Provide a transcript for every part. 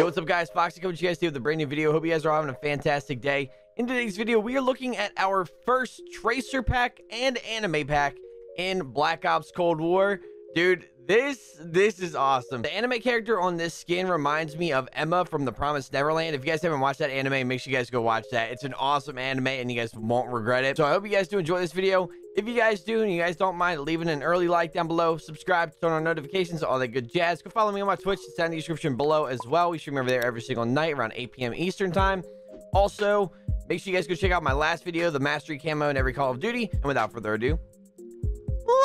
Yo, what's up guys, Foxy coming to you guys today with a brand new video. Hope you guys are having a fantastic day. In today's video, we are looking at our first Tracer pack and anime pack in Black Ops Cold War. Dude, this is awesome. The anime character on this skin reminds me of Emma from The Promised Neverland. If you guys haven't watched that anime, make sure you guys go watch that. It's an awesome anime and you guys won't regret it. So I hope you guys do enjoy this video. If you guys do and you guys don't mind leaving an early like down below, subscribe, turn on notifications, all that good jazz. Go follow me on my Twitch. It's down in the description below as well. We stream over there every single night around 8 p.m. Eastern time. Also, make sure you guys go check out my last video, the mastery camo in every Call of Duty. And without further ado,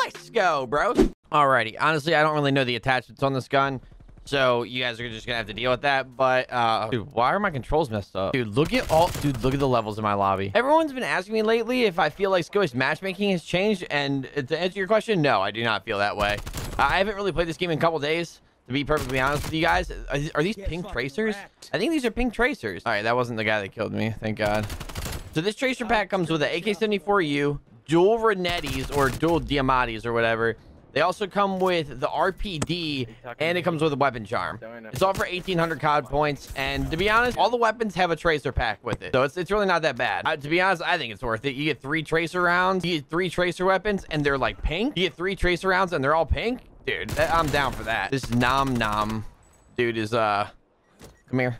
let's go, bro. Alrighty, honestly, I don't really know the attachments on this gun, so you guys are just gonna have to deal with that. But dude, why are my controls messed up? Dude, look at the levels in my lobby. Everyone's been asking me lately if I feel like skill-based matchmaking has changed, and to answer your question, no, I do not feel that way. I haven't really played this game in a couple days, to be perfectly honest with you guys. Are these pink tracers? I think these are pink tracers. All right, that wasn't the guy that killed me, thank God. So this tracer pack comes with an AK-74U, dual Renettis or dual Diamattis or whatever. They also come with the RPD, and it comes with a weapon charm. It's all for 1,800 COD points, and to be honest, all the weapons have a tracer pack with it, so it's really not that bad. To be honest, I think it's worth it. You get 3 tracer rounds, you get 3 tracer weapons, and they're like pink. You get 3 tracer rounds, and they're all pink. Dude, I'm down for that. This nom dude is come here.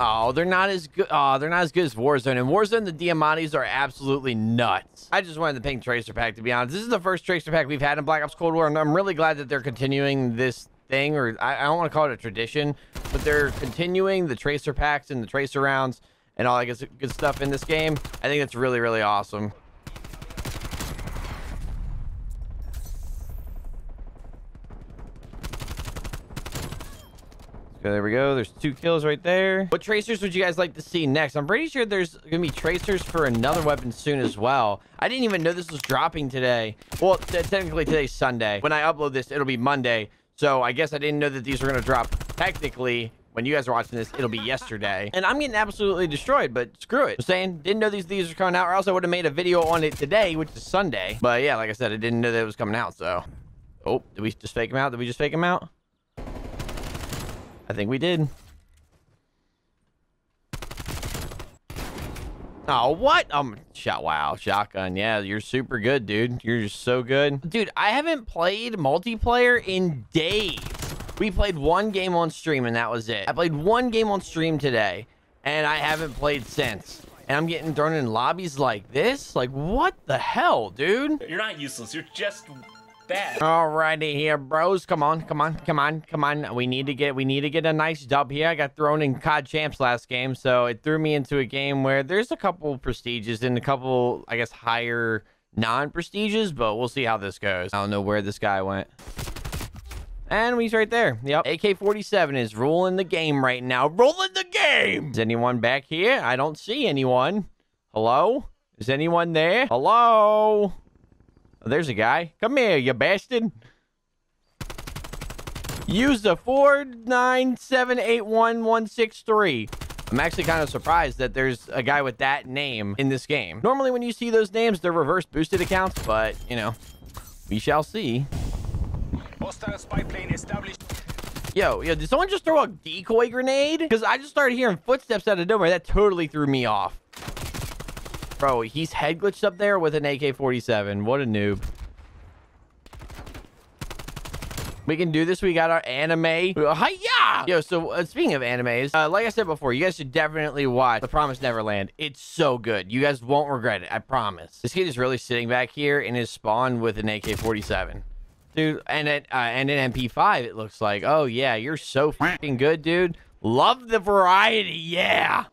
Oh, they're not as good. Oh, they're not as good as Warzone. In Warzone, the Diamattis are absolutely nuts. I just wanted the pink tracer pack, to be honest. This is the first tracer pack we've had in Black Ops Cold War, and I'm really glad that they're continuing this thing, or I don't want to call it a tradition, but they're continuing the tracer packs and the tracer rounds and all that good stuff in this game. I think that's really, really awesome. Okay, there we go. There's 2 kills right there. What tracers would you guys like to see next? I'm pretty sure there's gonna be tracers for another weapon soon as well. I didn't even know this was dropping today. Well, technically today's Sunday. When I upload this, it'll be Monday. So I guess I didn't know that these were gonna drop. Technically, when you guys are watching this, it'll be yesterday. And I'm getting absolutely destroyed, but screw it. I'm saying, didn't know these are coming out, or else I would have made a video on it today, which is Sunday. But yeah, like I said, I didn't know that it was coming out, so. Oh, did we just fake him out? Did we just fake him out? I think we did. Oh, what? Wow, shotgun. Yeah, you're super good, dude. You're just so good. Dude, I haven't played multiplayer in days. We played 1 game on stream and that was it. I played 1 game on stream today and I haven't played since. And I'm getting thrown in lobbies like this? Like, what the hell, dude? You're not useless. You're just... Alrighty here, bros. Come on, come on, come on, come on. We need to get a nice dub here. I got thrown in COD Champs last game, so it threw me into a game where there's a couple prestiges and a couple, I guess, higher non-prestiges, but we'll see how this goes. I don't know where this guy went. And he's right there. Yep. AK-47 is ruling the game right now. Ruling the game! Is anyone back here? I don't see anyone. Hello? Is anyone there? Hello? Oh, there's a guy. Come here, you bastard. Use the 497811163. I'm actually kind of surprised that there's a guy with that name in this game. Normally when you see those names, they're reverse boosted accounts, but you know, we shall see. Hostile spy plane established. Yo, did someone just throw a decoy grenade? Because I just started hearing footsteps out of nowhere. That totally threw me off. Bro, he's head glitched up there with an AK-47. What a noob. We can do this. We got our anime. Hi-ya! Yo, so speaking of animes, like I said before, you guys should definitely watch The Promised Neverland. It's so good. You guys won't regret it. I promise. This kid is really sitting back here in his spawn with an AK-47. Dude, and an MP5, it looks like. Oh, yeah, you're so fucking good, dude. Love the variety. Yeah.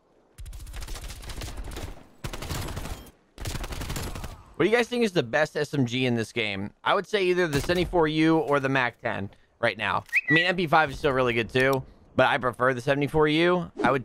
What do you guys think is the best SMG in this game? I would say either the 74U or the Mac 10 right now. I mean, MP5 is still really good too, but I prefer the 74U. I would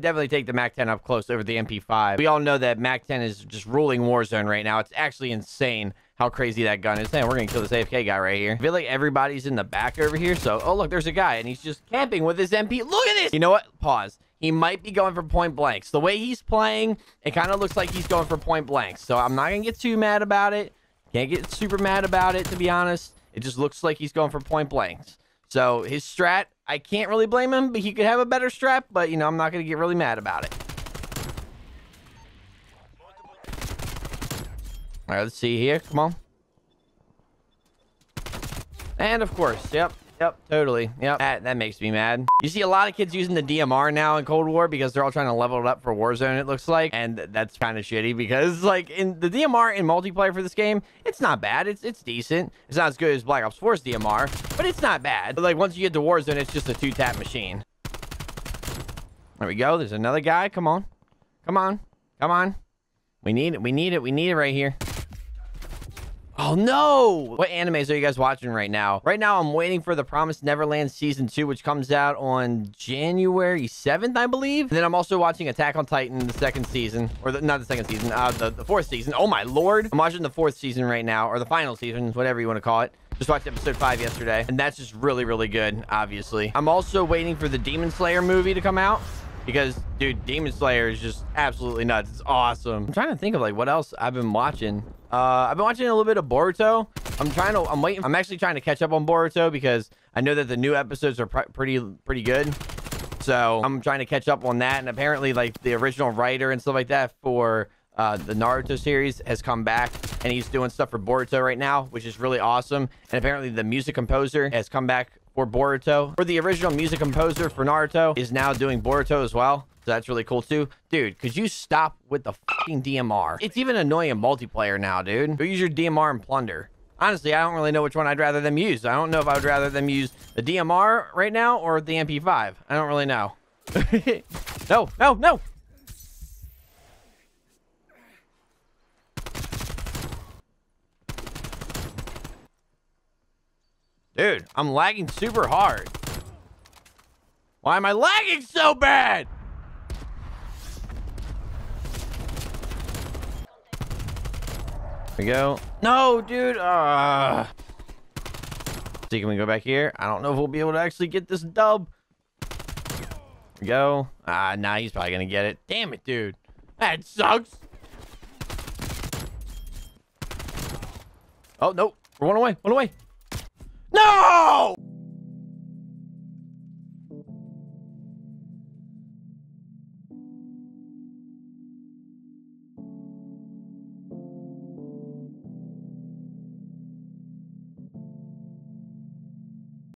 definitely take the Mac 10 up close over the MP5. We all know that Mac 10 is just ruling Warzone right now. It's actually insane how crazy that gun is. Man, we're gonna kill this AFK guy right here. I feel like everybody's in the back over here. So, oh look, there's a guy and he's just camping with his MP. Look at this. You know what? Pause. He might be going for point blanks. The way he's playing, it kind of looks like he's going for point blanks. So I'm not going to get too mad about it. Can't get super mad about it, to be honest. It just looks like he's going for point blanks. So his strat, I can't really blame him, but he could have a better strap, but, you know, I'm not going to get really mad about it. All right, let's see here. Come on. And, of course, yep. Yep, totally. Yep, that makes me mad. You see a lot of kids using the DMR now in Cold War because they're all trying to level it up for Warzone, it looks like. And that's kind of shitty because, like, in the DMR in multiplayer for this game, it's not bad. It's decent. It's not as good as Black Ops 4's DMR, but it's not bad. But, like, once you get to Warzone, it's just a two-tap machine. There we go. There's another guy. Come on. Come on. Come on. We need it. We need it. We need it right here. Oh, no! What animes are you guys watching right now? Right now, I'm waiting for The Promised Neverland Season 2, which comes out on January 7th, I believe. And then I'm also watching Attack on Titan, the second season. Or, not the second season, the fourth season. Oh, my lord! I'm watching the fourth season right now, or the final season, whatever you want to call it. Just watched episode 5 yesterday, and that's just really, really good, obviously. I'm also waiting for the Demon Slayer movie to come out. Because, dude, Demon Slayer is just absolutely nuts. It's awesome. I'm trying to think of, like, what else I've been watching. I've been watching a little bit of Boruto. I'm actually trying to catch up on Boruto because I know that the new episodes are pretty good. So I'm trying to catch up on that. And apparently, like, the original writer and stuff like that for the Naruto series has come back. And he's doing stuff for Boruto right now, which is really awesome. And apparently, the music composer has come back for Boruto. For the original music composer for Naruto is now doing Boruto as well. So that's really cool too. Dude, could you stop with the fucking DMR? It's even annoying in multiplayer now, dude. Go use your DMR and plunder. Honestly, I don't really know which one I'd rather them use. I don't know if I would rather them use the DMR right now or the MP5. I don't really know. No, no, no. Dude, I'm lagging super hard. Why am I lagging so bad? There we go. No, dude. See, can we go back here? I don't know if we'll be able to actually get this dub. There we go. Nah, he's probably gonna get it. Damn it, dude. That sucks. Oh, no. We're one away. One away. No!